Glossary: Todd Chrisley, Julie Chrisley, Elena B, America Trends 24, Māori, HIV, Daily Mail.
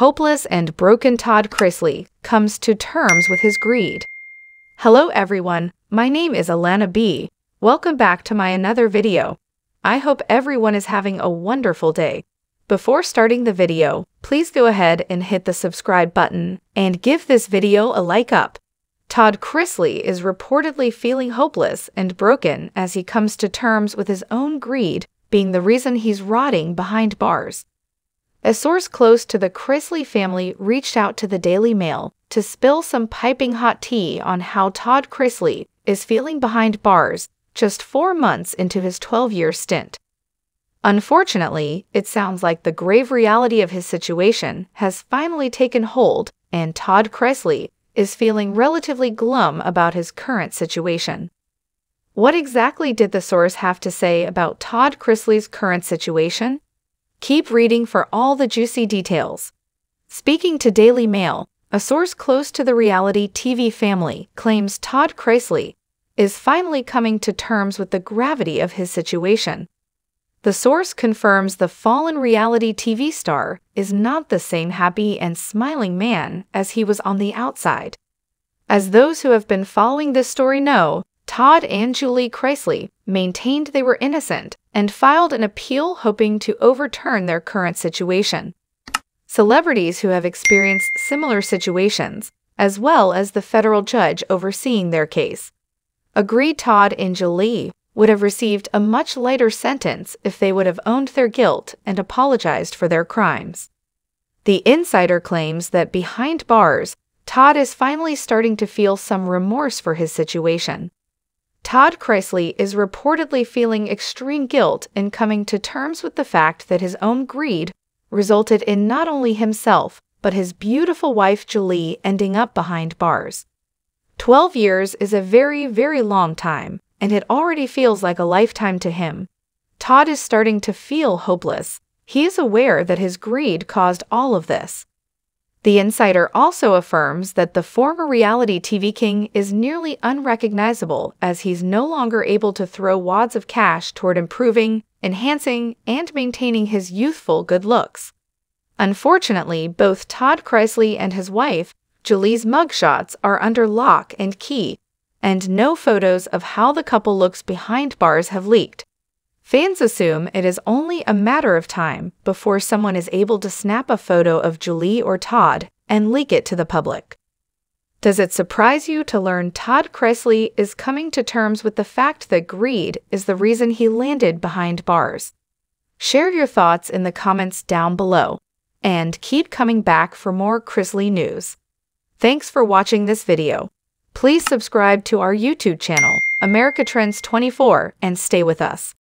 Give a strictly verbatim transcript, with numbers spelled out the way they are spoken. hopeless and broken Todd Chrisley comes to terms with his greed. Hello everyone, my name is Elena B. Welcome back to my another video. I hope everyone is having a wonderful day. Before starting the video, please go ahead and hit the subscribe button and give this video a like up. Todd Chrisley is reportedly feeling hopeless and broken as he comes to terms with his own greed being the reason he's rotting behind bars. A source close to the Chrisley family reached out to the Daily Mail to spill some piping hot tea on how Todd Chrisley is feeling behind bars just four months into his twelve-year stint. Unfortunately, it sounds like the grave reality of his situation has finally taken hold, and Todd Chrisley is feeling relatively glum about his current situation. What exactly did the source have to say about Todd Chrisley's current situation? Keep reading for all the juicy details. Speaking to Daily Mail, a source close to the reality T V family claims Todd Chrisley is finally coming to terms with the gravity of his situation. The source confirms the fallen reality T V star is not the same happy and smiling man as he was on the outside. As those who have been following this story know, Todd and Julie Chrisley maintained they were innocent and filed an appeal hoping to overturn their current situation. Celebrities who have experienced similar situations, as well as the federal judge overseeing their case, agree Todd and Julie would have received a much lighter sentence if they would have owned their guilt and apologized for their crimes. The insider claims that behind bars, Todd is finally starting to feel some remorse for his situation. Todd Chrisley is reportedly feeling extreme guilt and coming to terms with the fact that his own greed resulted in not only himself, but his beautiful wife Julie ending up behind bars. Twelve years is a very, very long time, and it already feels like a lifetime to him. Todd is starting to feel hopeless. He is aware that his greed caused all of this. The insider also affirms that the former reality T V king is nearly unrecognizable as he's no longer able to throw wads of cash toward improving, enhancing, and maintaining his youthful good looks. Unfortunately, both Todd Chrisley and his wife, Julie's mugshots are under lock and key, and no photos of how the couple looks behind bars have leaked. Fans assume it is only a matter of time before someone is able to snap a photo of Julie or Todd and leak it to the public. Does it surprise you to learn Todd Chrisley is coming to terms with the fact that greed is the reason he landed behind bars? Share your thoughts in the comments down below, and keep coming back for more Chrisley news. Thanks for watching this video. Please subscribe to our YouTube channel, America Trends twenty-four, and stay with us.